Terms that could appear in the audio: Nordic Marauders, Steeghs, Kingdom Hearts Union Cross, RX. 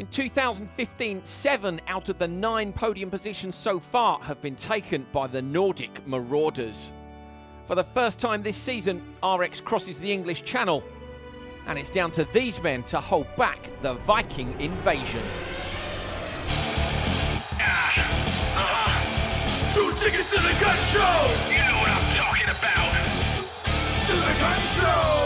In 2015, 7 out of the 9 podium positions so far have been taken by the Nordic Marauders. For the first time this season, RX crosses the English Channel, and it's down to these men to hold back the Viking invasion. Two tickets to the gun show! You know what I'm talking about! To the gun show!